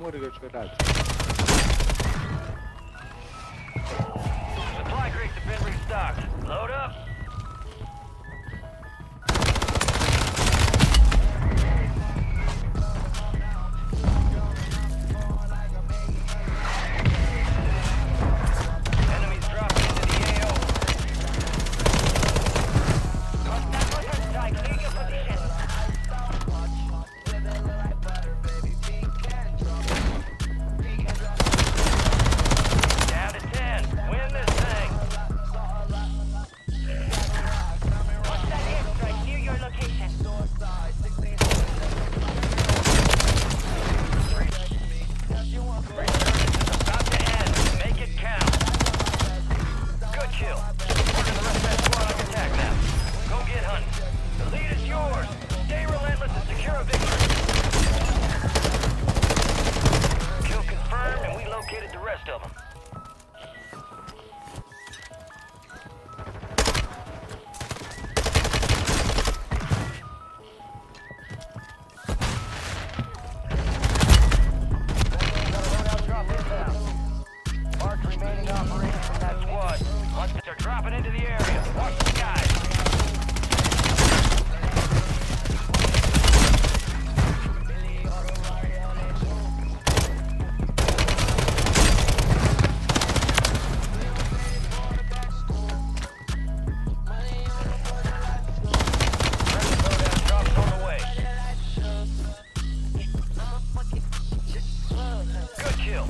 Umori ga ću raditi. Supply crates have been restocked. Load up. Kill.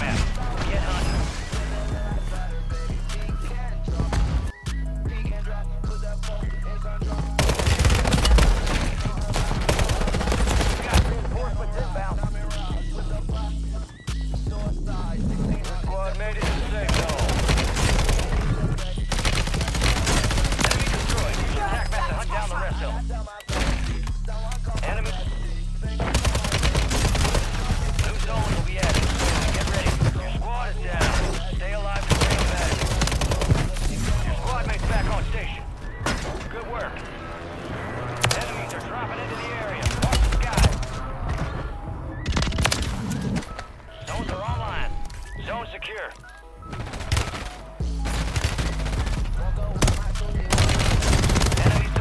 map. Get hunting. The squad made it to safe zone. Enemy destroyed. Use attack map to hunt down the rest of them. Enemy. New zone will be added. Get ready. Your squad is down. Stay alive and stay combative. Your squad mate's back on station. Good work. Enemies are dropping into the area. Watch the skies. Zones are online. Zone secure. Enemies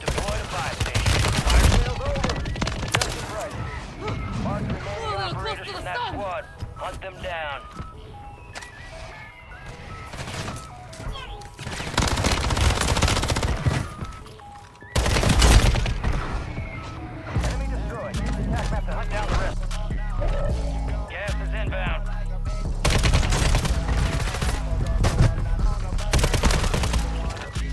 deployed to 5 station. Fire sales over. Adjusted right. Mark remaining operators from that squad. Hunt them down. Enemy destroyed. Use the attack map to hunt down the rest. Gas is inbound.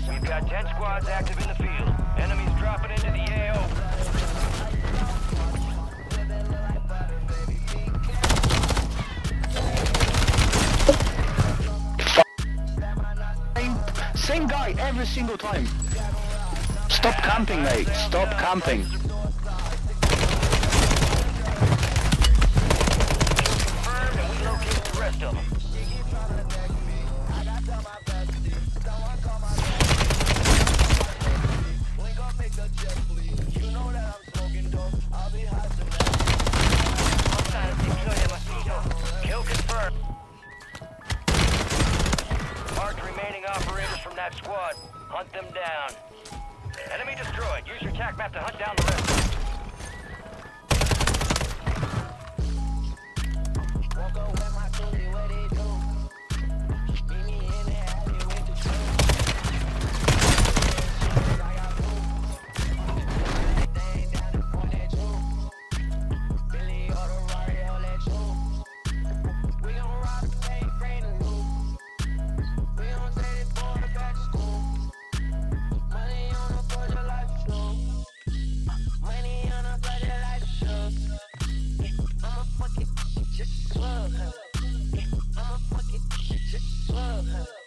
We've got 10 squads active in the field. Enemies dropping into the AO. Same guy every single time. Stop camping, mate. Stop camping. Confirmed, and we located the rest of them. Squad, hunt them down. Enemy destroyed. Use your attack map to hunt down the rest of them. Club.